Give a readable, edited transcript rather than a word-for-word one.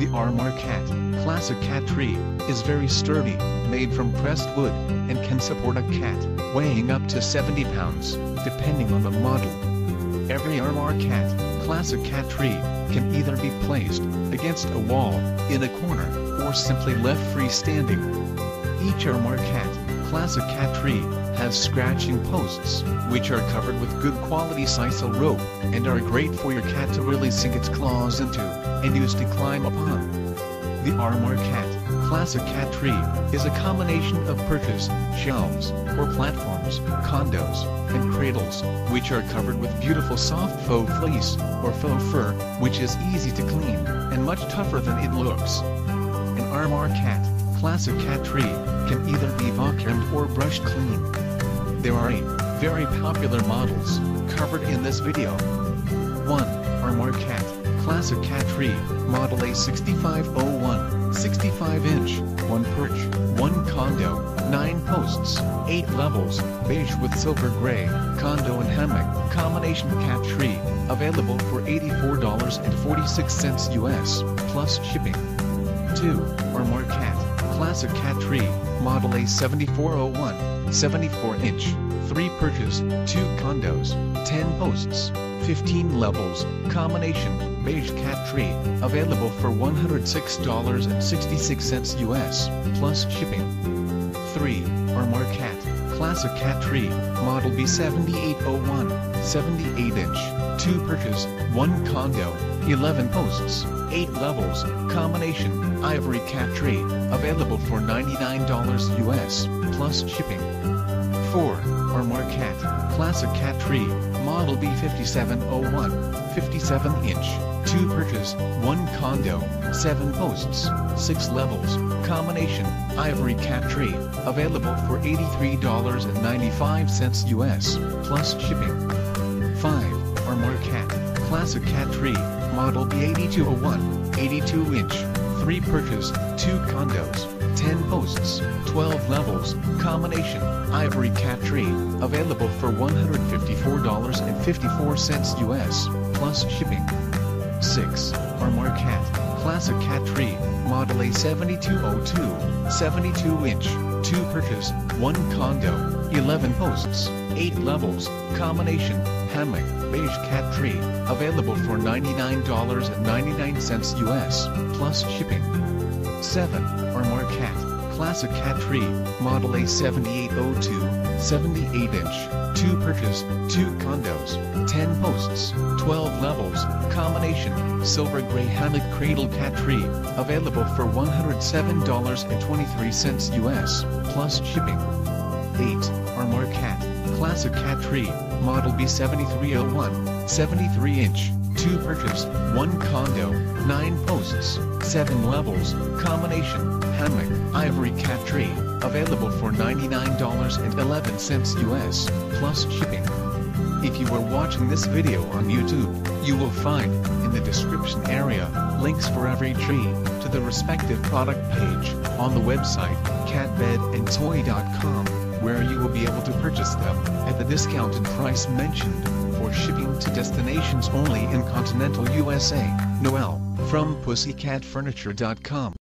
The Armarkat classic cat tree is very sturdy, made from pressed wood, and can support a cat weighing up to 70 pounds, depending on the model. Every Armarkat classic cat tree can either be placed against a wall, in a corner, or simply left freestanding. Each Armarkat classic cat tree has scratching posts, which are covered with good quality sisal rope, and are great for your cat to really sink its claws into, and use to climb upon. The Armarkat classic cat tree is a combination of perches, shelves, or platforms, condos, and cradles, which are covered with beautiful soft faux fleece, or faux fur, which is easy to clean, and much tougher than it looks. An Armarkat classic cat tree can either be vacuumed or brushed clean. There are 8 very popular models, covered in this video. 1. Armarkat classic cat tree, model A6501, 65-inch, 1 perch, 1 condo, 9 posts, 8 levels, beige with silver gray, condo and hammock, combination cat tree, available for $84.46 US, plus shipping. 2. Armarkat classic cat tree, model A7401, 74-inch, 3 perches, 2 condos, 10 posts, 15 levels, combination, beige cat tree, available for $106.66 US, plus shipping. 3. Armarkat classic cat tree, model B7801, 78-inch, 2 perches, 1 condo, 11 posts, 8 levels, combination, ivory cat tree, available for $99 US, plus shipping. 4. Armarkat classic cat tree, model B5701, 57-inch, 2 perches, 1 condo, 7 posts, 6 levels, combination, ivory cat tree, available for $83.95 US, plus shipping. 5. Armarkat classic cat tree, model B8201, 82-inch, 3 perches, 2 condos, 10 posts, 12 levels, combination, ivory cat tree, available for $154.54 US, plus shipping. 6. Armarkat classic cat tree, model A7202, 72-inch, 2 perches, 1 condo, 11 posts, 8 levels, combination, hammock, beige cat tree, available for $99.99 US, plus shipping. 7. Armarkat classic cat tree, model A7802, 78-inch, 2 perches, 2 condos, 10 posts, 12 levels, combination, silver gray hammock cradle cat tree, available for $107.23 US, plus shipping. 8. Armarkat classic cat tree, model B7301, 73-inch, 2 perches, 1 condo, 9 posts, 7 levels, combination, hammock, ivory cat tree, available for $99.11 US, plus shipping. If you are watching this video on YouTube, you will find, in the description area, links for every tree, to the respective product page, on the website, catbedandtoy.com, where you will be able to purchase them, at the discounted price mentioned. For shipping to destinations only in continental USA, Noel, from PussycatFurniture.com.